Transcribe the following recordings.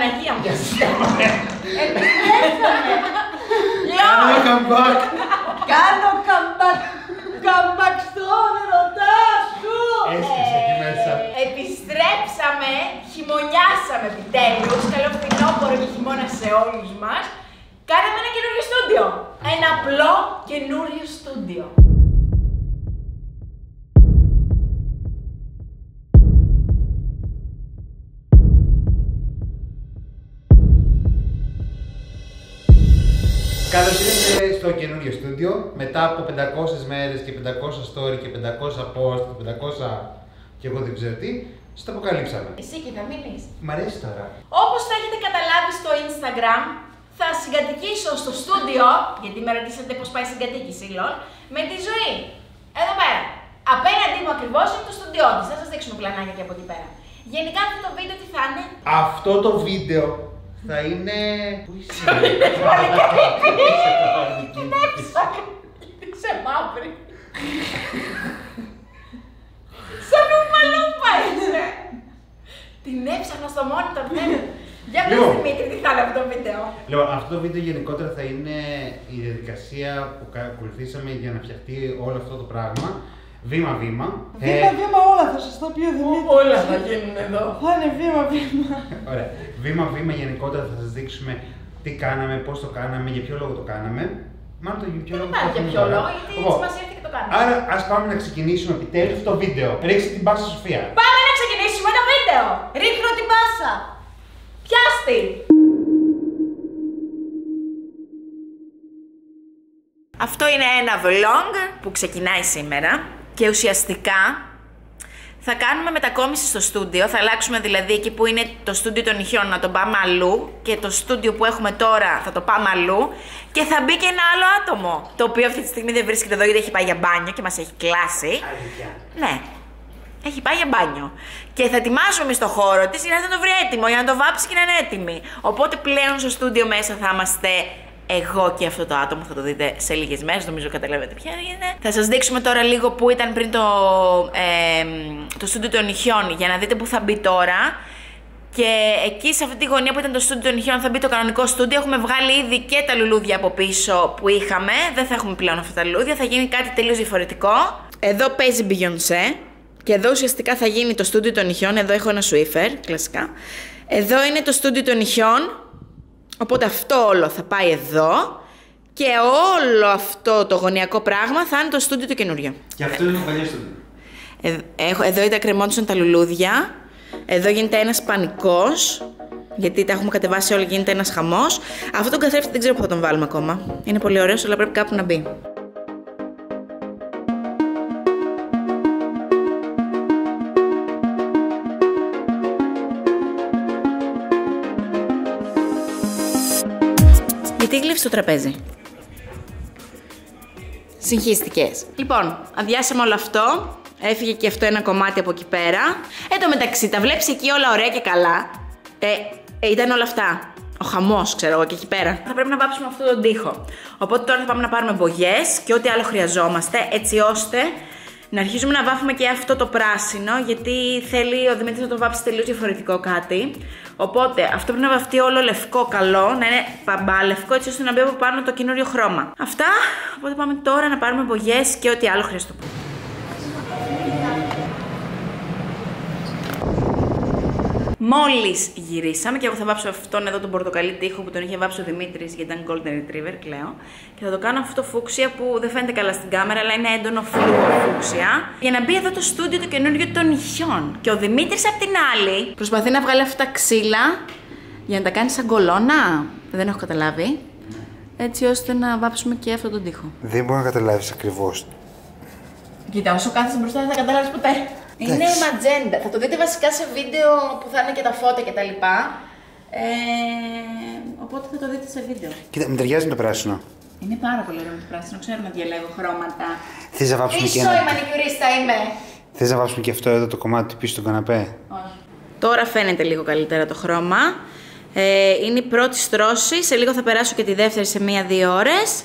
Παναγία μου. Επιστρέψαμε. Κάνω comeback. Κάνω comeback. Comeback στο ερωτά σου. Έσκασε εκεί μέσα. Επιστρέψαμε, χειμωνιάσαμε επιτέλους. Καλό φθινόπωρο και χειμώνα σε όλους μας. Κάναμε ένα καινούριο στούντιο. Ένα απλό καινούριο στούντιο. Καλώς ήρθατε στο καινούριο στούντιο. Μετά από 500 μέρες και 500 story και 500 post και 500 και εγώ δεν ξέρω τι, στο αποκαλύψαμε. Εσύ και θα μείνεις. Μ' αρέσει τώρα. Όπως θα έχετε καταλάβει στο Instagram, θα συγκατοικήσω στο στούντιο, γιατί με ρωτήσατε πώς πάει η συγκατοίκηση, λοιπόν, με τη Ζωή. Εδώ πέρα. Απέναντί μου ακριβώς είναι το στούντιό της. Θα σας δείξουμε πλανάκια και από εκεί πέρα. Γενικά αυτό το βίντεο τι θα είναι. Αυτό το βίντεο. Θα είναι... Πού είσαι... Την έψαχα... Είσαι μαύρη... Σαν ουμαλούπα είσαι... Την έψαχνα στο monitor, ναι... Για πες Δημήτρη, τι θα είναι αυτό το βίντεο... Λοιπόν, αυτό το βίντεο γενικότερα θα είναι η διαδικασία που ακολουθήσαμε για να φτιαχτεί όλο αυτό το πράγμα... Βήμα-βήμα. Βήμα-βήμα όλα θα σας τα πει ο Δημήτρης. Όλα θα γίνουν εδώ. Θα είναι βήμα-βήμα. Ωραία. Βήμα-βήμα γενικότερα θα σας δείξουμε τι κάναμε, πώς το κάναμε, για ποιο λόγο το κάναμε. Μάλλον το για ποιο λόγο το κάναμε. Για ποιο λόγο, γιατί μας ήρθε και το κάναμε. Άρα ας πάμε να ξεκινήσουμε επιτέλους το βίντεο. Ρίξε την πάσα, Σοφία. Πάμε να ξεκινήσουμε το βίντεο. Ρίχνω την πάσα. Πιάστη. Αυτό είναι ένα vlog που ξεκινάει σήμερα και ουσιαστικά θα κάνουμε μετακόμιση στο στούντιο. Θα αλλάξουμε δηλαδή εκεί που είναι το στούντιο των νυχιών να το πάμε αλλού και το στούντιο που έχουμε τώρα θα το πάμε αλλού και θα μπει και ένα άλλο άτομο, το οποίο αυτή τη στιγμή δεν βρίσκεται εδώ γιατί έχει πάει για μπάνιο και μας έχει κλάσει. Ναι. Έχει πάει για μπάνιο. Και θα ετοιμάζουμε στο χώρο της για να το βρει έτοιμο, για να το βάψει και να είναι έτοιμη. Οπότε πλέον στο στούντιο μέσα θα είμαστε... Εγώ και αυτό το άτομο θα το δείτε σε λίγες μέρες, νομίζω καταλαβαίνετε ποια είναι. Θα σας δείξουμε τώρα λίγο που ήταν πριν το στούντιο των νυχιών για να δείτε που θα μπει τώρα. Και εκεί σε αυτή τη γωνία που ήταν το στούντιο των νυχιών θα μπει το κανονικό στούντιο. Έχουμε βγάλει ήδη και τα λουλούδια από πίσω που είχαμε. Δεν θα έχουμε πλέον αυτά τα λουλούδια, θα γίνει κάτι τελείως διαφορετικό. Εδώ παίζει Beyoncé και εδώ ουσιαστικά θα γίνει το στούντιο των νυχιών. Εδώ έχω ένα Swiffer, κλασικά. Εδώ είναι το στούντιο των νυχιών. Οπότε αυτό όλο θα πάει εδώ και όλο αυτό το γωνιακό πράγμα θα είναι το στούντιο το καινούριο. Και αυτό είναι το παλιό στούντιο. Εδώ ήταν κρεμόντουσαν τα λουλούδια, εδώ γίνεται ένας πανικός, γιατί τα έχουμε κατεβάσει όλα, γίνεται ένας χαμός. Αυτό τον καθρέφτη δεν ξέρω που θα τον βάλουμε ακόμα. Είναι πολύ ωραίος, αλλά πρέπει κάπου να μπει. Τι γλύφεις το τραπέζι. Συγχύστηκες. Λοιπόν, αδειάσαμε όλο αυτό. Έφυγε και αυτό ένα κομμάτι από εκεί πέρα. Εν τω μεταξύ, τα βλέπεις εκεί όλα ωραία και καλά. Ήταν όλα αυτά. Ο χαμός, ξέρω εγώ, και εκεί πέρα. Θα πρέπει να βάψουμε αυτόν τον τοίχο. Οπότε τώρα θα πάμε να πάρουμε μπογιές και ό,τι άλλο χρειαζόμαστε, έτσι ώστε να αρχίζουμε να βάφουμε και αυτό το πράσινο, γιατί θέλει ο Δημήτρης να το βάψει τελείως διαφορετικό κάτι. Οπότε αυτό πρέπει να βαφτεί όλο λευκό καλό, να είναι παμπάλευκο, έτσι ώστε να μπει από πάνω το καινούριο χρώμα. Αυτά, οπότε πάμε τώρα να πάρουμε μπογιές και ό,τι άλλο χρειάζεται. Μόλις γυρίσαμε και εγώ θα βάψω αυτόν εδώ τον πορτοκαλί τοίχο που τον είχε βάψει ο Δημήτρης γιατί ήταν Golden Retriever, κλαίω. Και θα το κάνω αυτό φούξια που δεν φαίνεται καλά στην κάμερα, αλλά είναι έντονο φλούο φούξια. Για να μπει εδώ το στούντιο το καινούριο των νυχιών. Και ο Δημήτρης απ' την άλλη προσπαθεί να βγάλει αυτά τα ξύλα για να τα κάνει σαν κολόνα. Δεν έχω καταλάβει. Έτσι ώστε να βάψουμε και αυτόν τον τοίχο. Δεν μπορώ να καταλάβεις ακριβώς. Κοίτα, όσο κάθεσαι μπροστά δεν θα καταλάβεις ποτέ. Είναι η ματζέντα. Θα το δείτε βασικά σε βίντεο που θα είναι και τα φώτα και τα λοιπά. Οπότε θα το δείτε σε βίντεο. Κοίτα, με ταιριάζει με το πράσινο. Είναι πάρα πολύ ωραίο με το πράσινο. Ξέρουμε να διαλέγω χρώματα. Θες να βάψουμε και ένα. Ίσο η μανικιουρίστα είμαι. Θες να βάψουμε και αυτό εδώ το κομμάτι πίσω στον καναπέ. Όχι. Τώρα φαίνεται λίγο καλύτερα το χρώμα. Είναι η πρώτη στρώση. Σε λίγο θα περάσω και τη δεύτερη σε 1-2 ώρες.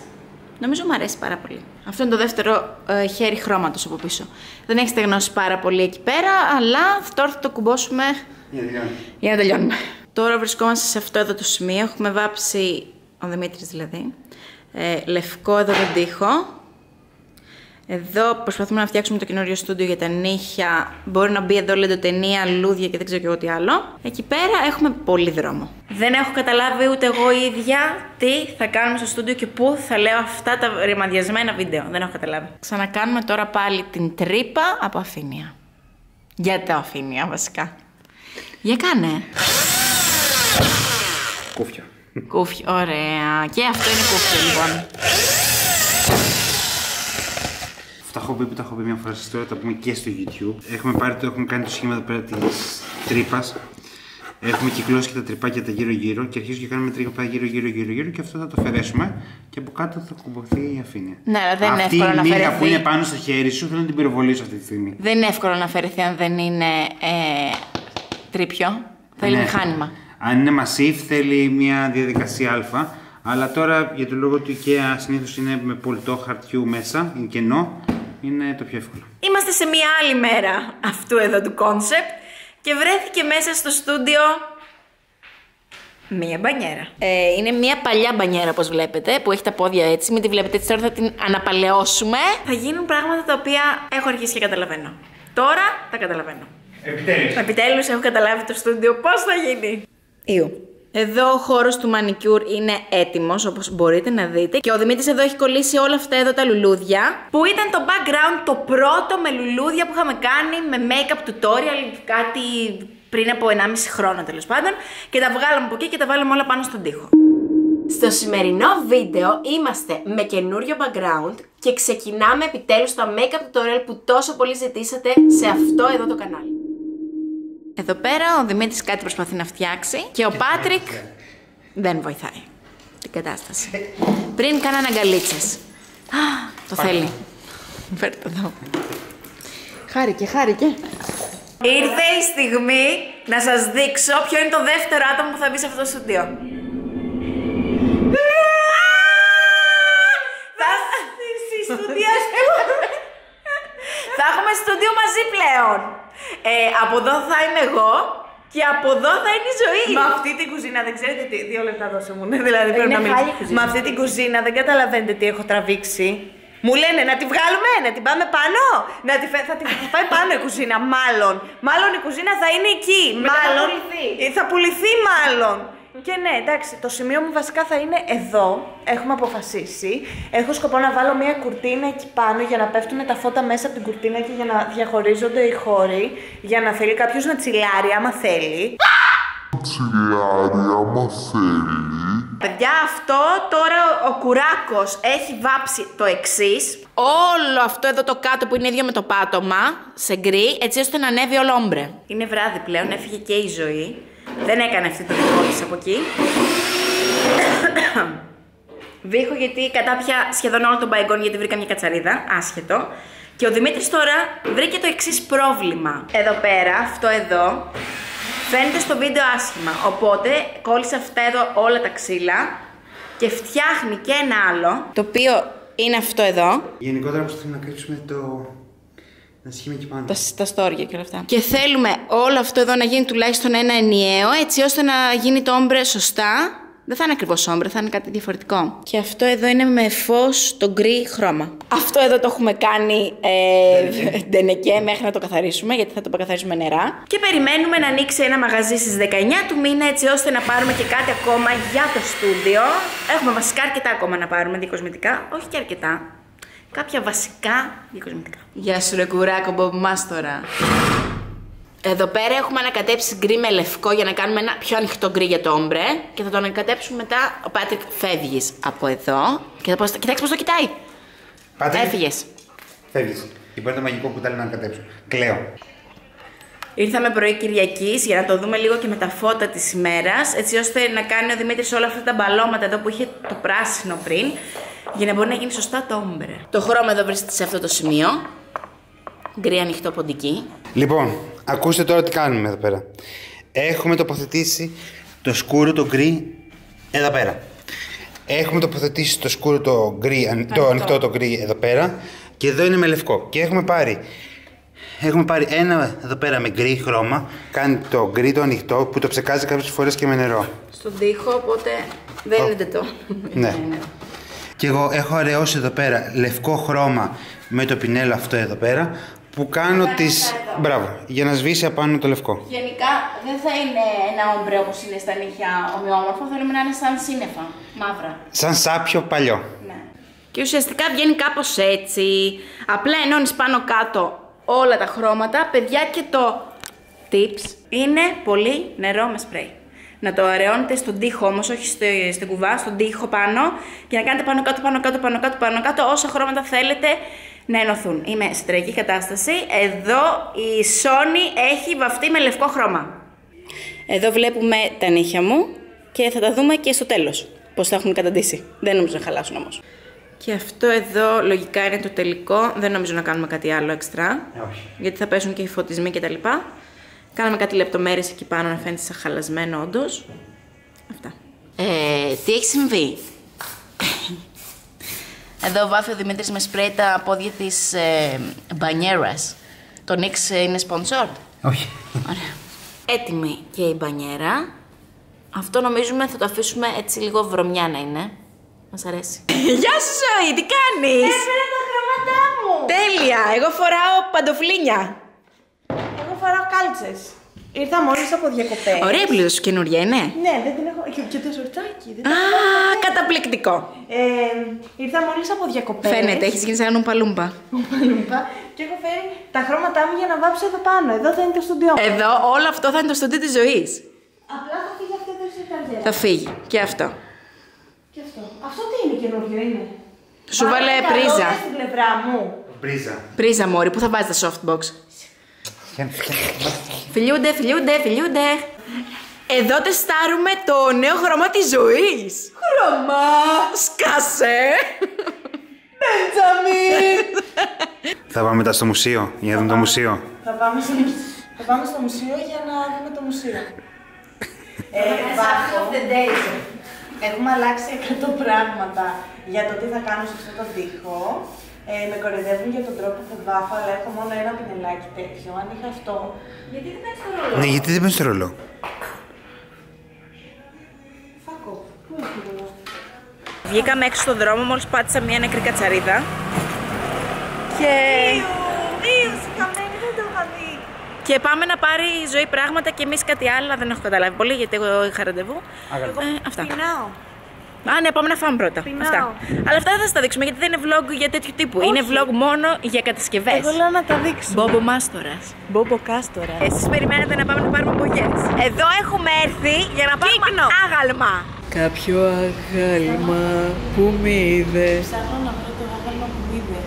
Νομίζω μου αρέσει πάρα πολύ. Αυτό είναι το δεύτερο χέρι χρώματος από πίσω. Δεν έχει στεγνώσει πάρα πολύ εκεί πέρα, αλλά τώρα θα το κουμπώσουμε για να τελειώνουμε. Τώρα βρισκόμαστε σε αυτό εδώ το σημείο. Έχουμε βάψει, ο Δημήτρης δηλαδή, λευκό εδώ τον τοίχο. Εδώ προσπαθούμε να φτιάξουμε το καινούριο στούντιο για τα νύχια. Μπορεί να μπει εδώ λεντοτενία, λουλούδια και δεν ξέρω και εγώ τι άλλο. Εκεί πέρα έχουμε πολύ δρόμο. Δεν έχω καταλάβει ούτε εγώ η ίδια τι θα κάνουμε στο στούντιο και πού θα λέω αυτά τα ρημαδιασμένα βίντεο. Δεν έχω καταλάβει. Ξανακάνουμε τώρα πάλι την τρύπα από αφήνεια. Για τα αφήνεια βασικά. Για κάνε. Κούφια. Κούφια, ωραία. Και αυτό είναι κούφια λοιπόν. Τα έχω πει που τα έχω πει μια φορά σας τώρα, τα πούμε και στο YouTube. Έχουμε κάνει το σχήμα εδώ πέρα της τρύπας. Έχουμε κυκλώσει και τα τρυπάκια τα γύρω-γύρω και αρχίζουμε και κάνουμε τρύπα γύρω-γύρω και αυτό θα το αφαιρέσουμε και από κάτω θα κουμπωθεί η αφήνεια. Ναι, αλλά δεν είναι εύκολο να αφαιρεθεί. Αυτή η μύγα που είναι πάνω στο χέρι σου θέλω να την πυροβολήσω αυτή τη στιγμή. Δεν είναι εύκολο να αφαιρεθεί αν δεν είναι τρύπιο. Θέλει μηχάνημα. Αν είναι μασίφ θέλει μια διαδικασία α. Αλλά τώρα για το λόγο του IKEA συνήθως είναι με πολτό χαρτιού μέσα, είναι κενό. Είναι το πιο εύκολο. Είμαστε σε μια άλλη μέρα αυτού εδώ του κόνσεπτ και βρέθηκε μέσα στο στούντιο μία μπανιέρα. Είναι μία παλιά μπανιέρα όπως βλέπετε που έχει τα πόδια έτσι, μην τη βλέπετε έτσι, τώρα θα την αναπαλαιώσουμε. Θα γίνουν πράγματα τα οποία έχω αρχίσει και καταλαβαίνω. Τώρα τα καταλαβαίνω. Επιτέλους. Επιτέλους έχω καταλάβει το στούντιο πώς θα γίνει. Ιου. Εδώ ο χώρος του μανικιούρ είναι έτοιμος, όπως μπορείτε να δείτε. Και ο Δημήτρης εδώ έχει κολλήσει όλα αυτά εδώ τα λουλούδια, που ήταν το background το πρώτο με λουλούδια που είχαμε κάνει με make-up tutorial, κάτι πριν από 1,5 χρόνο τέλος πάντων. Και τα βγάλαμε από εκεί και τα βάλαμε όλα πάνω στον τοίχο. Στο σημερινό βίντεο είμαστε με καινούριο background και ξεκινάμε επιτέλους τα make-up tutorial που τόσο πολύ ζητήσατε σε αυτό εδώ το κανάλι. Εδώ πέρα ο Δημήτρης κάτι προσπαθεί να φτιάξει και ο Πάτρικ δεν βοηθάει την κατάσταση. Πριν κάνανε αγκαλίτσες. Α, το θέλει. Φέρτε το εδώ. Χάρηκε, χάρηκε. Ήρθε η στιγμή να σας δείξω ποιο είναι το δεύτερο άτομο που θα μπει σε αυτό το στούντιο. Θα στήσει στούντιο. Θα έχουμε στούντιο μαζί πλέον. Από εδώ θα είμαι εγώ και από εδώ θα είναι η Ζωή. Με αυτή την κουζίνα, δεν ξέρετε τι. 2 λεπτά δώσε μου. Ναι, δηλαδή πρέπει να μιλήσω. Με αυτή την κουζίνα δεν καταλαβαίνετε τι έχω τραβήξει. Μου λένε να τη βγάλουμε, να την πάμε πάνω. Να τη φε... θα πάει πάνω η κουζίνα, μάλλον. Μάλλον η κουζίνα θα είναι εκεί. Μάλλον. Θα πουληθεί, μάλλον. Και ναι, εντάξει, το σημείο μου βασικά θα είναι εδώ. Έχουμε αποφασίσει. Έχω σκοπό να βάλω μια κουρτίνα εκεί πάνω για να πέφτουν τα φώτα μέσα από την κουρτίνα και για να διαχωρίζονται οι χώροι. Για να θέλει κάποιος να τσιλάρει άμα θέλει. Παιδιά, αυτό τώρα ο Κουράκος έχει βάψει το εξής. Όλο αυτό εδώ το κάτω που είναι ίδιο με το πάτωμα, σε γκρι, έτσι ώστε να ανέβει όλο όμπρε. Είναι βράδυ πλέον, έφυγε και η Ζωή. Δεν έκανε αυτή την κόλληση από εκεί. Βήχω γιατί κατάπια σχεδόν όλο τον μπαϊγκόν γιατί βρήκα μια κατσαρίδα, άσχετο. Και ο Δημήτρης τώρα βρήκε το εξής πρόβλημα. Εδώ πέρα, αυτό εδώ, φαίνεται στο βίντεο άσχημα. Οπότε κόλλησε αυτά εδώ όλα τα ξύλα και φτιάχνει και ένα άλλο, το οποίο είναι αυτό εδώ. Γενικότερα όπως θέλουμε να κρύψουμε το... τα στόρια και όλα αυτά. Και θέλουμε όλο αυτό εδώ να γίνει τουλάχιστον ένα ενιαίο, έτσι ώστε να γίνει το όμπρε σωστά. Δεν θα είναι ακριβώς όμπρε, θα είναι κάτι διαφορετικό. Και αυτό εδώ είναι με φως το γκρι χρώμα. Αυτό εδώ το έχουμε κάνει ντενεκέ μέχρι να το καθαρίσουμε, γιατί θα το καθαρίσουμε νερά. Και περιμένουμε να ανοίξει ένα μαγαζί στις 19 του μήνα, έτσι ώστε να πάρουμε και κάτι ακόμα για το στούντιο. Έχουμε βασικά αρκετά ακόμα να πάρουμε διακοσμητικά, όχι και αρκετά. Κάποια βασικά διακοσμητικά. Γεια σου ρε Κουράκο, μπομπομάστορα. Εδώ πέρα έχουμε ανακατέψει γκρι με λευκό για να κάνουμε ένα πιο ανοιχτό γκρι για το όμπρε. Και θα το ανακατέψουμε μετά. Ο Πάτρικ φεύγεις από εδώ. Και θα... Κοιτάξτε πώς το κοιτάει. Πάτρικ. Έφυγες. Φεύγεις. Υπάρχει το μαγικό κουτάλι να ανακατέψω. Κλαίω. Ήρθαμε πρωί Κυριακής για να το δούμε λίγο και με τα φώτα της ημέρας. Έτσι ώστε να κάνει ο Δημήτρης όλα αυτά τα μπαλώματα εδώ που είχε το πράσινο πριν. Για να μπορεί να γίνει σωστά το όμπρε. Το χρώμα εδώ βρίσκεται σε αυτό το σημείο. Γκρι ανοιχτό ποντική. Λοιπόν, ακούστε τώρα τι κάνουμε εδώ πέρα. Έχουμε τοποθετήσει το σκούρο το γκρι εδώ πέρα. Έχουμε τοποθετήσει το σκούρο το γκρι, το ανοιχτό το γκρι εδώ πέρα. Και εδώ είναι με λευκό. Και έχουμε πάρει Έχουμε πάρει ένα εδώ πέρα με γκρι χρώμα. Κάνει το γκρι το ανοιχτό που το ψεκάζει κάποιες φορές και με νερό. Στον τοίχο, οπότε δένεται το. Ναι. Και εγώ έχω αραιώσει εδώ πέρα λευκό χρώμα με το πινέλο αυτό εδώ πέρα. Που κάνω τις... Μπράβο, για να σβήσει απάνω το λευκό. Γενικά δεν θα είναι ένα όμπρε όπως είναι στα νύχια ομοιόμορφο, θέλουμε να είναι σαν σύννεφα, μαύρα. Σαν σάπιο παλιό. Ναι. Και ουσιαστικά βγαίνει κάπως έτσι, απλά ενώνεις πάνω κάτω όλα τα χρώματα. Παιδιά, και το tips είναι πολύ νερό με σπρέι. Να το αραιώνετε στον τοίχο όμως, όχι στην κουβά, στον τοίχο πάνω. Και να κάνετε πάνω κάτω, πάνω κάτω, πάνω κάτω, πάνω κάτω, όσα χρώματα θέλετε να ενωθούν. Είμαι σε τραγική κατάσταση. Εδώ η Sony έχει βαφτεί με λευκό χρώμα. Εδώ βλέπουμε τα νύχια μου και θα τα δούμε και στο τέλος πώς θα έχουν καταντήσει. Δεν νομίζω να χαλάσουν όμως. Και αυτό εδώ λογικά είναι το τελικό. Δεν νομίζω να κάνουμε κάτι άλλο εξτρά. Όχι. Γιατί θα πέσουν και οι φωτισμοί κτλ. Κάναμε κάτι λεπτομέρειες εκεί πάνω να φαίνεται σαν χαλασμένο όντως. Αυτά. Τι έχει συμβεί. Εδώ βάφει ο Δημήτρης με σπρέι τα πόδια της μπανιέρας. Το NYX είναι sponsored. Όχι. Ωραία. Έτοιμη και η μπανιέρα. Αυτό νομίζουμε θα το αφήσουμε έτσι λίγο βρωμιά να είναι. Μας αρέσει. Γεια σου Ζωή, τι κάνεις. Έφερα τα χρώματά μου. Τέλεια, εγώ φοράω παντοφλίνια. Φοράω κάλτσες. Ήρθα μόλις από διακοπές. Ωραία πλήρω σου καινούργια είναι. Ναι, δεν την έχω. Και το ζορτάκι. Α, καταπληκτικό. Ήρθα μόλις από διακοπές. Φαίνεται, έχεις γίνει σαν έναν ομπαλούμπα. Ομπαλούμπα. Και έχω φέρει τα χρώματά μου για να βάψω εδώ πάνω. Εδώ θα είναι το στούντιό μου. Εδώ όλο αυτό θα είναι το στούντιό της ζωής. Απλά θα φύγει αυτό εδώ στην καριέρα. Θα φύγει. Και αυτό. Και αυτό. Αυτό τι είναι καινούργιο, είναι. Σου βάλε πρίζα. Στην πλευρά μου. Πρίζα. Πρίζα, μόρι, πού θα βάζει τα softbox. Φιλιούνται, φιλιούνται, φιλιούνται. Εδώ τεστάρουμε το νέο χρώμα της ζωής. Χρώμα! Σκάσε! Μπέντζαμιν! Θα πάμε μετά στο μουσείο, για να δούμε το μουσείο. Θα πάμε στο μουσείο για να δούμε το μουσείο. Έχουμε αλλάξει 100 πράγματα για το τι θα κάνω σε αυτό το τοίχο. Με κοροϊδεύουν για τον τρόπο που βάφω, αλλά έχω μόνο ένα πινελάκι τέτοιο. Αν είχα αυτό. Γιατί δεν παίρνει το ρολό. Ναι, γιατί δεν παίρνει το ρολό. Φάκο, πού είναι το ρολό. Βγήκαμε έξω στον δρόμο, μόλις πάτησα μια νεκρή κατσαρίδα. Και. Ήου, συγχαμένη, δεν το είχα δει. Και πάμε να πάρει η Ζωή πράγματα και εμείς κάτι άλλο. Δεν έχω καταλάβει πολύ, γιατί εγώ είχα ραντεβού. Αυτά. Α, ναι, πάμε να φάμε πρώτα. Αυτά. Αλλά αυτά δεν θα σας τα δείξουμε γιατί δεν είναι vlog για τέτοιου τύπου. Όχι. Είναι vlog μόνο για κατασκευές. Εγώ λέω να τα δείξω. Μπόμπο Μάστορας. Μπόμπο Κάστορας. Εσείς περιμένετε να πάμε να πάρουμε μπογιές. Εδώ έχουμε έρθει για να πάρουμε άγαλμα. Κάποιο άγαλμα που μη είδε. Ψάχνω να βρω το άγαλμα που μη είδε.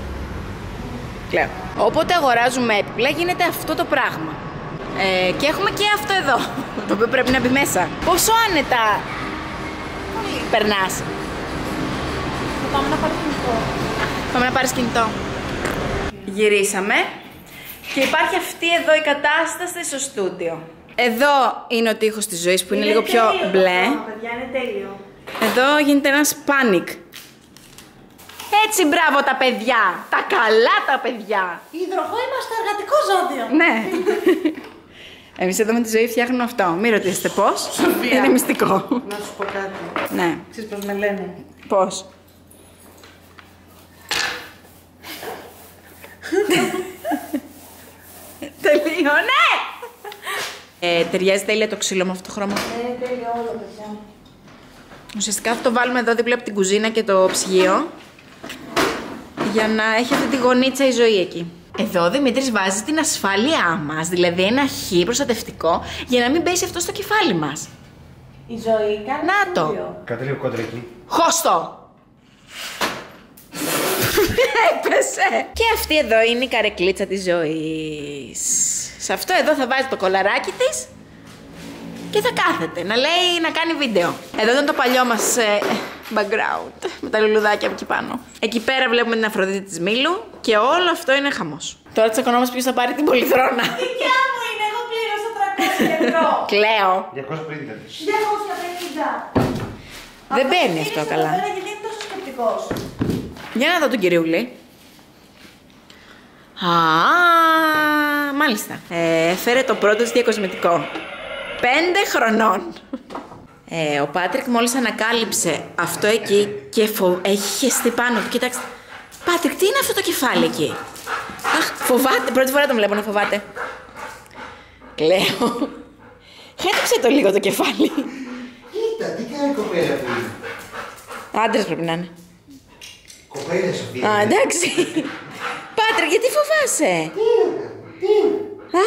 Κλαίω. Όποτε αγοράζουμε έπιπλα γίνεται αυτό το πράγμα. Και έχουμε και αυτό εδώ. Το οποίο πρέπει να μπει μέσα. Πόσο άνετα. Περνάς. Πάμε να πάρει κινητό. Πάμε να πάρεις κινητό. Γυρίσαμε. Και υπάρχει αυτή εδώ η κατάσταση στο στούντιο. Εδώ είναι ο τοίχος της ζωής που είναι λίγο πιο μπλε. Παιδιά, είναι τέλειο. Εδώ γίνεται ένας πάνικ. Έτσι μπράβο τα παιδιά. Τα καλά τα παιδιά. Η υδροχό είμαστε εργατικό ζώδιο. Ναι. Εμείς εδώ με τη Ζωή φτιάχνουμε αυτό. Μην ρωτήσετε πώς. Σοφία. Είναι μυστικό. Να σου πω κάτι. Ναι. Ξέρεις πώς με λένε. Πώς. Τελείωνε! Ταιριάζει τέλεια το ξύλο με αυτό το χρώμα. Ναι, τέλειο όλο παιδιά. Ουσιαστικά αυτό το βάλουμε εδώ δίπλα από την κουζίνα και το ψυγείο. Για να έχει αυτή τη γωνίτσα η Ζωή εκεί. Εδώ ο Δημήτρης βάζει την ασφάλειά μας, δηλαδή ένα χ προστατευτικό για να μην πέσει αυτό στο κεφάλι μας. Η Ζωή κάνει. Να το! Κάτε λίγο κόντρα εκεί. Χώστο! Έπεσε! Και αυτή εδώ είναι η καρεκλίτσα της Ζωής. Σε αυτό εδώ θα βάζει το κολαράκι της και θα κάθεται να λέει να κάνει βίντεο. Εδώ ήταν το παλιό μας background με τα λουλουδάκια από εκεί πάνω. Εκεί πέρα βλέπουμε την Αφροδίτη της Μήλου και όλο αυτό είναι χαμός. Τώρα τσακωνόμαστε ποιος θα πάρει την πολυθρόνα. Δικιά μου είναι, εγώ πλήρωσα 300 ευρώ. Κλαίω. 250. Δεν μπαίνει αυτό καλά. Γιατί είναι τόσο σκεπτικός. Για να δω τον κυριούλη. Α, Μάλιστα. Έφερε το πρώτο της διακοσμητικό. 5 χρονών. Ο Πάτρικ μόλις ανακάλυψε αυτό εκεί και έχει χεστεί πάνω του. Κοίταξε. Πάτρικ, τι είναι αυτό το κεφάλι εκεί? Αχ, φοβάται. Πρώτη φορά τον βλέπω να φοβάται. Κλαίω. Χέταξε το λίγο το κεφάλι. Κοίτα, τι κάνει η κοπέλα που είναι. Άντρες πρέπει να είναι. Κοπέλα Σοφία. Α, εντάξει. Πάτρικ, γιατί φοβάσαι? Τι.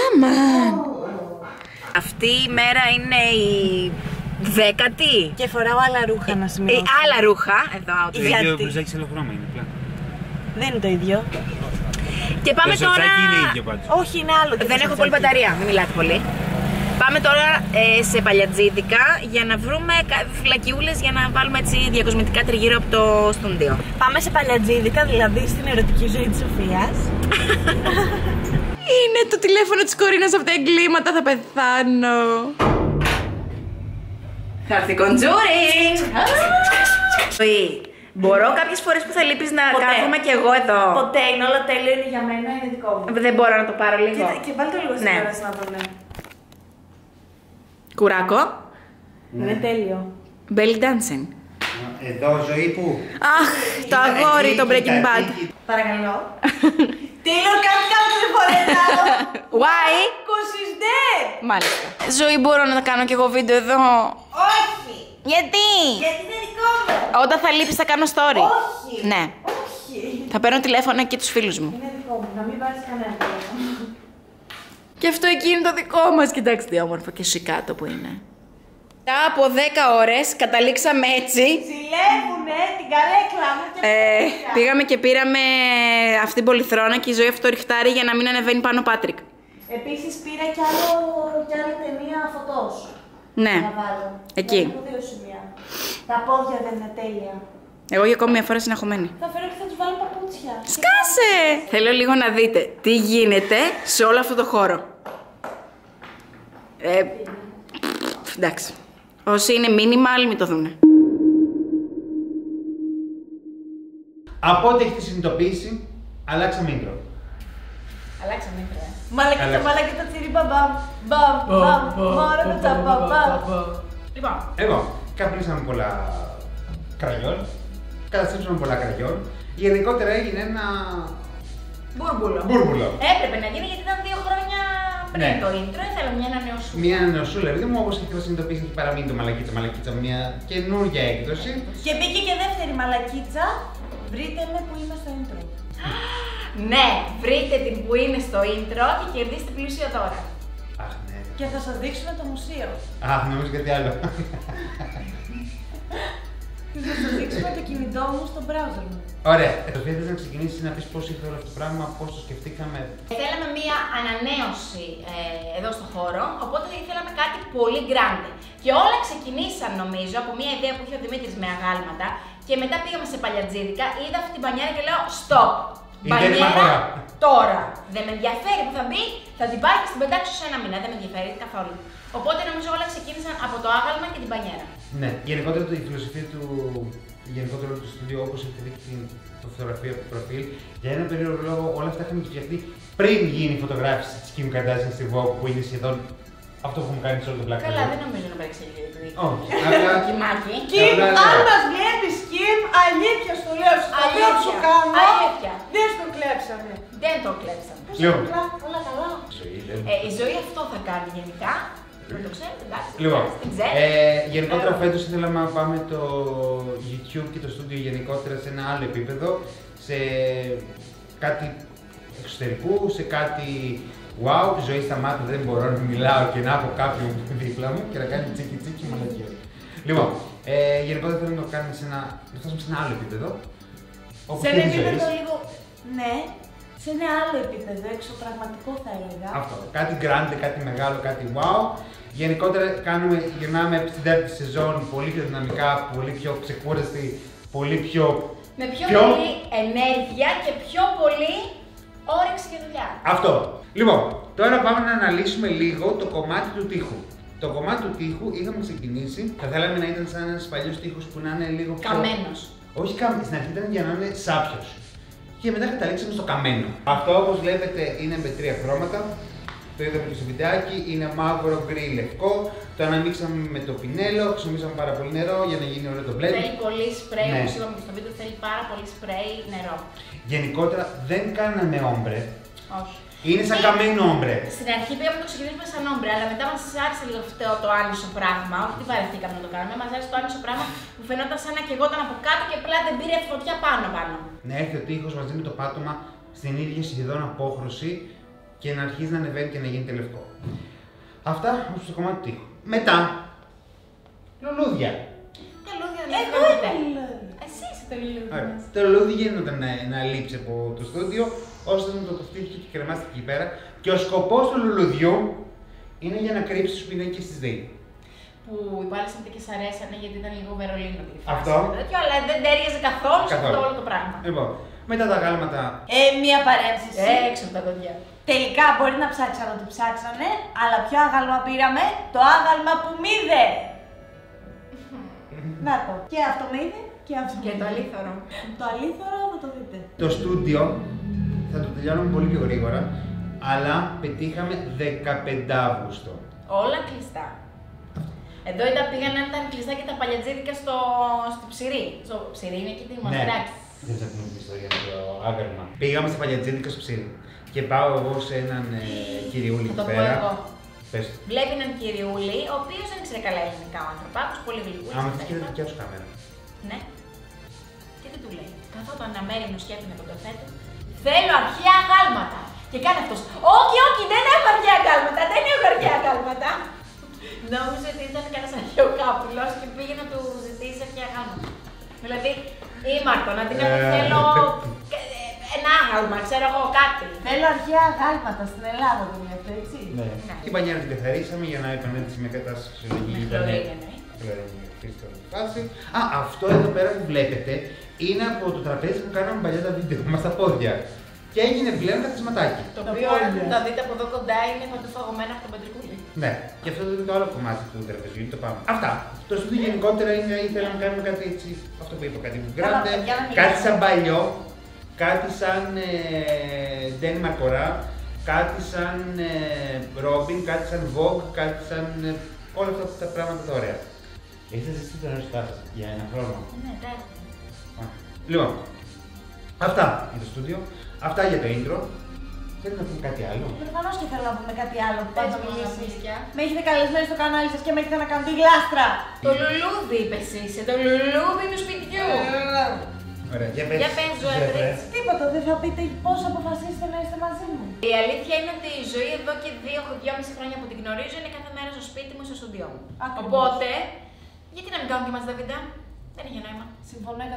Άμα. Αυτή η μέρα είναι η 10η. Και φοράω άλλα ρούχα να σημειώσω. Άλλα ρούχα. Εδώ, outfit. Γιατί... Το μπλουζάκι σε άλλο χρώμα είναι απλά. Δεν είναι το ίδιο. Και πάμε το τώρα. Είναι ίδιο, όχι, είναι άλλο. Δεν έχω πολύ μπαταρία, μην μιλάτε πολύ. Πάμε τώρα σε παλιατζίδικα για να βρούμε φυλακιούλες για να βάλουμε έτσι διακοσμητικά τριγύρω από το στούντιο. Πάμε σε παλιατζίδικα, δηλαδή στην ερωτική ζωή της Σοφίας. Είναι το τηλέφωνο της Κορίνας από τα εγκλήματα, θα πεθάνω. Θα έρθει κοντζούρι! Μπορώ κάποιες φορές που θα λείπεις να κάθομαι και εγώ εδώ. Ποτέ, είναι όλα τέλειο, είναι για μένα, είναι δικό μου. Δεν μπορώ να το πάρω λίγο. Και βάλτε λίγο σήμερα να το λέω. Κουράκο. Είναι τέλειο. Belly dancing. Εδώ Ζωή που. Αχ, το αγόρι, το Breaking Bad. Παρακαλώ. Τέλειο, κάτι καλό δεν φορέτα. Why? Μάλιστα. Ζωή, μπορώ να κάνω κι εγώ βίντεο εδώ? Όχι. Γιατί? Γιατί είναι δικό μου. Όταν θα λείπεις θα κάνω story. Όχι. Ναι. Όχι. Θα παίρνω τηλέφωνα και τους φίλους μου. Είναι δικό μου, να μην πάρεις κανένα τηλέφωνο. Και αυτό εκεί είναι το δικό μας. Κοιτάξτε τι όμορφο και σικάτο που είναι. Μετά από 10 ώρες καταλήξαμε έτσι. Ζηλεύουνε την καρέκλα μου και πήγαμε και πήραμε αυτή την πολυθρόνα και η Ζωή αυτό ριχτάρει για να μην ανεβαίνει πάνω ο Πάτρικ. Επίσης πήρα κι άλλη ταινία φωτός. Ναι, να βάλω. Εκεί. Να έχω 2 σημεία. Τα πόδια δεν είναι τέλεια. Εγώ για ακόμη μια φορά συναχωμένη. Θα φέρω και θα τους βάλω παπούτσια. Σκάσε! Θέλω λίγο να δείτε τι γίνεται σε όλο αυτό το χώρο. Εντάξει. Όσοι είναι minimal, μην το δούνε. Από ό,τι έχετε συνειδητοποιήσει, αλλάξαμε intro. Αλλάξαμε intro, μαλακίτα τσιρι μπαμπαμ, μπαμπαμ, μόρατα μπαμπαμ. Λοιπόν, εγώ καπνίσαμε πολλά κραγιόλ, καταστρέψαμε πολλά κραγιόλ. Γενικότερα έγινε ένα... Μπούρμπουλο. Έπρεπε να γίνει γιατί ήταν 2 χρόνια πριν το intro, ήθελα μια ανανεωσούλα. Μια ανανεωσούλα, επειδή μου όπως είχα συνειδητοποιήσει έχει παραμείνει το μαλακίτσα, μια καινούργια έκδοση. Και μπήκε και δεύτερη μαλακίτσα, βρείτε με που είμαι στο intro. Ναι, βρείτε την που είναι στο intro και κερδίστε πλούσιο τώρα. Αχ, ναι. Και θα σας δείξουμε το μουσείο. Αχ, νομίζω κάτι άλλο. Θα σας δείξουμε το κινητό μου στο browser μου. Ωραία. Σοφία, θες να ξεκινήσεις να πεις πώς ήρθε όλο αυτό το πράγμα, πώς το σκεφτήκαμε? Θέλαμε μία ανανέωση εδώ στο χώρο, οπότε ήθελαμε κάτι πολύ grande. Και όλα ξεκινήσαν νομίζω από μία ιδέα που είχε ο Δημήτρης με αγάλματα και μετά πήγαμε σε παλιατζίδικα, είδα αυτή την πανιέρα και λέω stop. Μπανιέρα τώρα. Δεν με ενδιαφέρει που θα μπει, θα την πάρει και στην πετάξω σε 1 μήνα. Δεν με ενδιαφέρει καθόλου. Οπότε νομίζω όλα ξεκίνησαν από το άγαλμα και την πανιέρα. Ναι, γενικότερα η φιλοσοφία του στούντιο, όπως έχετε δει την φωτογραφία του προφίλ, για έναν περίεργο λόγο όλα αυτά έχουν φτιαχτεί πριν γίνει η φωτογράφηση τη Kim Kardashian στη Vogue που είναι σχεδόν αυτό που έχουμε κάνει σε όλο το πλάκα. Καλά, δεν νομίζω να παρεξηγείτε. Όχι, αλλά. Κιμάκι. Kim, αν μα βλέπει, Kim, αλήθεια στο λέω. Δεν σου κάνω. Αλήθεια. Δεν το κλέψαμε. Δεν το κλέψαμε. Όλα καλά. Η Ζωή αυτό θα κάνει γενικά. Δεν το ξέρετε, εντάξει. Λοιπόν, γενικότερα φέτος ήθελαμε να πάμε το YouTube και το στούντιο γενικότερα σε ένα άλλο επίπεδο. Σε κάτι εξωτερικού, σε κάτι. Wow, τη Ζωή στα μάτια δεν μπορώ να μιλάω και να έχω κάποιον δίπλα μου και να κάνει τσίκι τσίκι μαλακία. Λοιπόν, γενικότερα θέλουμε να το κάνουμε σε ένα, να φτάσουμε σε ένα άλλο επίπεδο. Σε ένα επίπεδο λίγο, ναι, σε ένα άλλο επίπεδο, εξωπραγματικό θα έλεγα. Αυτό, κάτι grande, κάτι μεγάλο, κάτι wow. Γενικότερα γυρνάμε στην 4η σεζόν πολύ πιο δυναμικά, πολύ πιο ξεκούραστη, πολύ πιο... Με πιο πολύ ενέργεια και πιο πολύ όρεξη και δουλειά. Αυτό. Λοιπόν, τώρα πάμε να αναλύσουμε λίγο το κομμάτι του τοίχου. Το κομμάτι του τοίχου είχαμε ξεκινήσει. Θα θέλαμε να ήταν σαν ένας παλιός τοίχος που να είναι λίγο πιο... Καμένος. Όχι καμένος, στην αρχή ήταν για να είναι σάπιος. Και μετά καταλήξαμε στο καμένο. Αυτό όπως βλέπετε είναι με 3 χρώματα. Το είδαμε και στο βιντεάκι, είναι μαύρο, γκρι, λευκό. Το αναμίξαμε με το πινέλο, χρησιμοποιήσαμε πάρα πολύ νερό για να γίνει ωραίο το blend. Θέλει πολύ σπρέι, ναι. Όπως είπαμε και στο βίντεο, θέλει πάρα πολύ σπρέι νερό. Γενικότερα δεν κάναμε όμπρε. Όχι. Είναι σαν καμένο όμπρε. Στην αρχή πήγαμε να το ξεκινήσουμε σαν όμπρε, αλλά μετά μας άρεσε λίγο αυτό το άνισο πράγμα. Όχι ότι βαρεθήκαμε να το κάνουμε, μας άρεσε το άνισο πράγμα που φαινόταν σαν να κεγόταν από κάτω και απλά δεν πήρε φωτιά πάνω. Να έρθει ο τείχος μαζί με το πάτωμα στην ίδια σχεδόν απόχρωση και να αρχίζει να ανεβαίνει και να γίνεται λευκό. Αυτά όπως το κομμάτι του τείχου. Μετά, λουλούδια. Τα λουλούδια δεν γίνονται. Εσύ είσαι το λουλούδι. Το λουλούδι γίνονταν να λείψει από το στούντιο, ώστε να το κοφτήθηκε και κρεμάστηκε εκεί πέρα. Και ο σκοπός του λουλουδιού είναι για να κρύψει τους πινάκες της ΔΕΗ. Που οι πάλες μου και σ' αρέσανε γιατί ήταν λίγο Βερολίνο τη φάση. Αυτό. Τέτοιο, αλλά δεν τέριαζε καθόλου σε αυτό όλο το πράγμα. Λοιπόν, μετά τα γάλματα. Μία παρέμβαση. Έξω από τα δόντια. Τελικά μπορεί να ψάξανε να το ψάξανε, αλλά ποιο άγαλμα πήραμε? Το άγαλμα που μ' είδε. Να το. Και αυτό με είδε και αυτό. Και το αλήθωρο. Το αλήθωρο θα το δείτε. Το στούντιο θα το τελειώνουμε πολύ πιο γρήγορα, αλλά πετύχαμε 15 Αύγουστο. Όλα κλειστά. Εδώ ήταν πήγαν να ήταν κλειστά και τα παλιατζίδικα στο ΨΥΡΡΗ. Στο ΨΥΡΡΗ είναι εκεί τη Μαστράκη. Δεν θα πούμε την ιστορία με το άγαλμα. Πήγαμε στα παλιατζίδικα στο ΨΥΡΡΗ. Και πάω εγώ σε έναν κυριούλη εκεί πέρα. Πες. Βλέπει έναν κυριούλη, ο οποίος δεν ξέρει καλά ελληνικά ο άνθρωπος, πολύ γλυκούλης. Άμα θες και τα δικιά σου κάμερα. Ναι. Και τι του λέει. Καθόταν αμέριμνο σκέφτη με τον καφέ του. Θέλω αρχαία αγάλματα. Και κάνει αυτός. Όχι, όχι, δεν έχω αρχαία αγάλματα. Δεν έχω αρχαία αγάλματα. Νόμιζε ότι ήταν κανένας αρχαιοκάπουλος και πήγε να του ζητήσει αρχαία αγάλματα. Δηλαδή, ήμαρτο, να την θέλω. Ένα άγαλμα, ξέρω εγώ κάτι. Θέλω αρχαία αγάλματα στην Ελλάδα δουλεύετε, έτσι. Ναι. Την πανιά την καθαρίσαμε για να επανέλθει μια κατάσταση φυσιολογική. Α, αυτό εδώ πέρα που βλέπετε είναι από το τραπέζι που κάναμε παλιά τα βίντεο μας τα πόδια. Και έγινε πλέον καθισματάκι. Το οποίο αν τα δείτε από εδώ κοντά είναι παντοφαγωμένα από τον Πατρικούλη. Ναι, και αυτό είναι το άλλο κομμάτι του τραπεζιού, το πάμε. Αυτά. Το στούντιο γενικότερα είναι, ήθελα να κάνουμε κάτι έτσι. Αυτό που είπα, κάτι που γράφτε, κάτι σαν παλιό. Κάτι σαν Ντένι Μακορά, κάτι σαν Ρόμπιν, κάτι σαν Vogue, κάτι σαν όλα αυτά τα πράγματα τα ωραία. Έχετε ζήσει τον ερωτά σας για ένα χρόνο. Ναι, εντάξει. Λοιπόν, αυτά για το στούντιο, αυτά για το intro. Θέλετε να πούμε κάτι άλλο? Προφανώς και θέλω να πούμε κάτι άλλο που πάντα μιλήσεις. Με έχετε καλεσμένοι στο κανάλι σας και με έχετε να κάνετε τη γλάστρα. Το λουλούδι είπες είσαι, το λουλούδι του σπιτιού. Ωραία, για πες Ζωέτριτς. Τίποτα, δεν θα πείτε πώς αποφασίσετε να είστε μαζί μου. Η αλήθεια είναι ότι η ζωή εδώ και 2,5 χρόνια που την γνωρίζω είναι κάθε μέρα στο σπίτι μου, στο στούντιό μου. Οπότε, γιατί να μην κάνουμε και μας τα βίντεο. Δεν είχε νόημα. Συμφωνώ 100%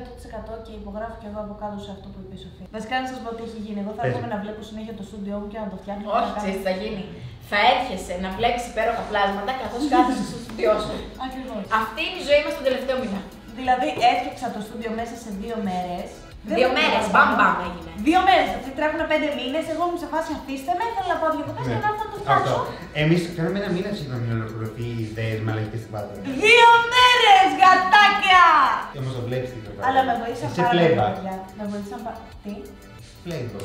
και υπογράφω και εγώ από κάτω σε αυτό που είπε η Σοφία. Βασικά να σας πω τι έχει γίνει. Εγώ θα έρχομαι να βλέπω συνέχεια το στούντιό μου και να το φτιάχνω. Όχι, ξέρεις τι θα γίνει. Θα έρχεσαι να βλέπεις υπέροχα πλάσματα καθώς κάθεσαι στο στούντιό σου. Ακριβώς. Αυτή είναι η ζωή μας τον τελευταίο μήνα. Δηλαδή έφτιαξα το στούντιο μέσα σε 2 μέρες. 2 μέρες, μπαμπαμ έγινε. 2 μέρες, αυτοί τρέχουν 5 μήνες. Εγώ μου σε φάση αφήστε με, ήθελα να πάω διακοπές και να έρθω να το φτιάξω. Εμείς κάναμε 1 μήνα σύντομα να ολοκληρωθεί οι ιδέες με αλλαγές στην Πάτρα. 2 μέρες, γατάκια! Και όμως το βλέπεις την τροπή. Αλλά με βοήθησαν πάρα πολύ. Με βοήθησαν πάρα πολύ.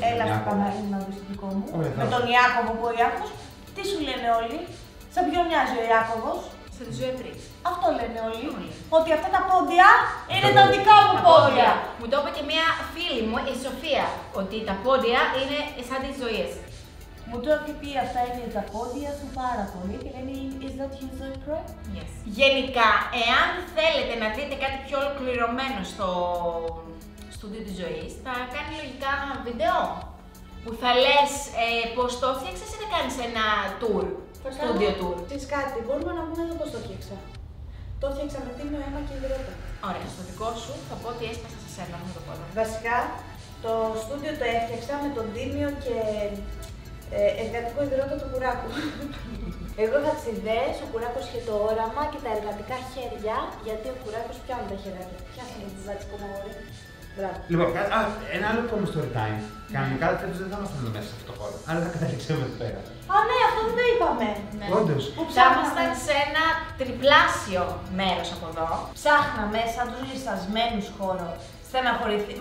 Έλα στο κανάλι να δεις το δικό μου. Με τον Ιάκωβο που ο Ιάκωβος, τι σου λένε όλοι. Σαν ποιον μοιάζει ο Ιάκωβος? Αυτό λένε όλοι. Ότι αυτά τα πόδια είναι τα δικά μου πόδια. Μου το είπε και μια φίλη μου, η Σοφία, ότι τα πόδια είναι σαν τις ζωές. Μου το έχει πει αυτά είναι τα πόδια σου πάρα πολύ και λένε is that your Zoe correct? Yes. Γενικά, εάν θέλετε να δείτε κάτι πιο ολοκληρωμένο στο στούντιο της ζωής, θα κάνει λογικά βίντεο που θα λες πως το έφτιαξες ή θα κάνεις ένα tour. Στούντιο του. Ξέρεις κάτι, μπορούμε να πούμε εδώ πώς το φτιάξα. Το φτιάξα με τίμιο αίμα και υγρότα. Ωραία, στο δικό σου θα πω ότι έσπασα σε σένα με το πόδι. Βασικά, το στούντιο το έφτιαξα με τον τίμιο και εργατικό υγρότα του Κουράκου. Εγώ είχα τις ιδέες, ο Κουράκος είχε το όραμα και τα εργατικά χέρια, γιατί ο Κουράκος πιάνει τα χέρια. Πιάσαμε τις δάτσικο μαγόρι. Λοιπόν, ένα άλλο ακόμα story time. Κανονικά δεν θα ήμασταν εδώ μέσα σε αυτό το χώρο. Άρα θα καταλήξαμε εδώ πέρα. Α, ναι, αυτό δεν το είπαμε. Όντως. Θα ήμασταν σε ένα τριπλάσιο μέρος από εδώ. Ψάχναμε σαν τους λιστασμένους χώρο.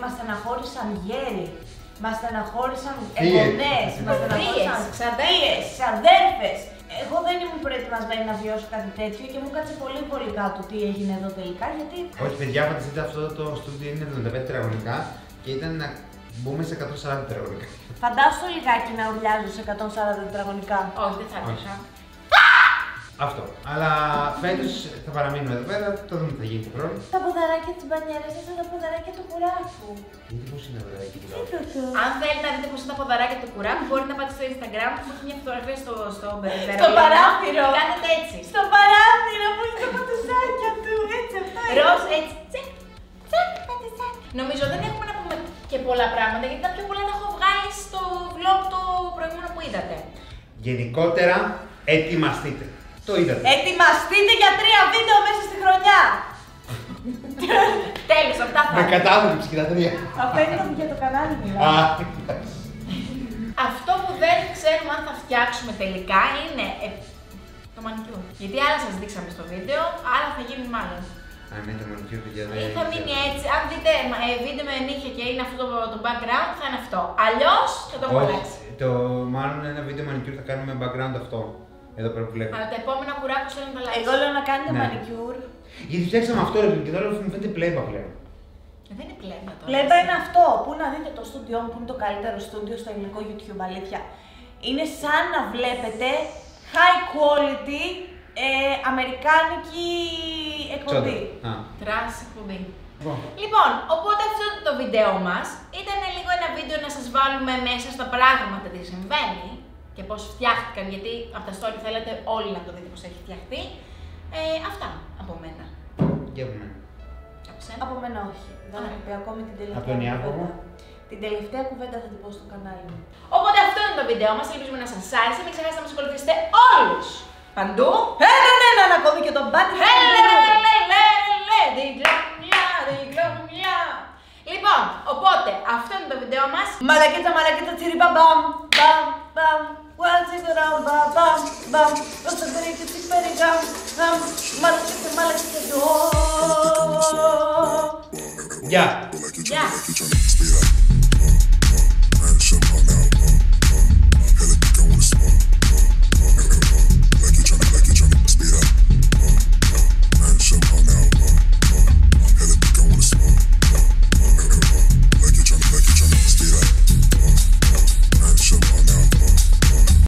Μας στεναχώρησαν γέροι. Μας στεναχώρησαν εγγονές, μας στεναχώρησαν ξαδέλφες, ξαδέλφες. Εγώ δεν ήμουν προετοιμασμένη να βιώσω κάτι τέτοιο και μου κάτσε πολύ πολύ κάτω τι έγινε εδώ τελικά, γιατί... Όχι παιδιά, φανταστείτε αυτό το στούντιο είναι 75 τετραγωνικά και ήταν να μπούμε σε 140 τετραγωνικά. Φαντάσου λιγάκι να ουρλιάζω σε 140 τετραγωνικά. Όχι, δεν θα έπρεπε. Αυτό. Αλλά φέτος θα παραμείνουμε εδώ πέρα, το δούμε τι θα γίνει το χρόνο. Τα ποδαράκια της μπανιέρας είναι τα ποδαράκια του Κουράκου. Γιατί πώς είναι τα ποδαράκια του Κουράκου. Αν θέλετε να δείτε πώς είναι τα ποδαράκια του Κουράκου, μπορείτε να πάτε στο Instagram που έχει μια φωτογραφία στο παράθυρο. Κάνετε έτσι. Στο παράθυρο που είναι τα πατουσάκια του. Έτσι, αυτό είναι. Ροζ, έτσι. Τσεκ, τσεκ, πατουσάκι. Νομίζω δεν έχουμε να πούμε και πολλά πράγματα γιατί τα πιο πολλά τα έχω βγάλει στο vlog το προηγούμενο που είδατε. Γενικότερα, ετοιμαστείτε. Ετοιμαστείτε για 3 βίντεο μέσα στη χρονιά! Τέλος, αυτά θα. Με κατάθλιψη και τα 3. Αυτά είναι για το κανάλι μιλάω. Αυτό που δεν ξέρουμε αν θα φτιάξουμε τελικά είναι το μανικιούρ. Γιατί άλλα σας δείξαμε στο βίντεο, άλλα θα γίνουν μάλλον. Αν είναι το μανικιούρ παιδιά δεν είναι. Ή θα μείνει έτσι, αν δείτε βίντεο με νύχια και είναι αυτό το background θα είναι αυτό. Αλλιώς θα το έχω αλλάξει. Μάλλον ένα βίντεο μανικιούρ θα κάνουμε background αυτό. Εδώ πέρα που βλέπω. Αλλά τα επόμενα Κουράκου θέλουν να αλλάξουν. Εγώ λέω να κάνετε μανικιούρ. Γιατί φτιάξαμε αυτό ρε και τώρα μου φαίνεται πλέμπα πλέον. Δεν είναι πλέμπα τώρα. Πλέμπα είναι αυτό. Πού να δείτε το στούντιό μου που είναι το καλύτερο στούντιο στο ελληνικό YouTube, αλήθεια. Είναι σαν να βλέπετε high quality αμερικάνικη εκπομπή. Τρανς εκπομπή. Λοιπόν, οπότε αυτό το βίντεο μας ήταν λίγο ένα βίντεο να σας βάλουμε μέσα στα πράγματα τι συμβαίνει. Και πώς φτιάχτηκαν, γιατί από τα story θέλετε όλοι να το δείτε πώς έχει φτιαχτεί. Αυτά από μένα. Και από μένα. Από σένα. Από μένα όχι. Δεν έχω πει ακόμη την τελευταία κουβέντα. Την τελευταία κουβέντα θα την πω στο κανάλι μου. Οπότε αυτό είναι το βίντεο μας. Ελπίζουμε να σας άρεσε. Μην ξεχάσετε να μας ακολουθήσετε όλους. Παντού. Έναν ακόμη και τον Πάτρικ. Λοιπόν, οπότε αυτό είναι το βίντεο μας. Μαλακίτσα, μαλακίτσα, τσιριμπαμπαμ. Μπαμ. What's it around, bam, bam, bam. What's the break, it's very gum, gum. Malakita, malakita, do. Yeah.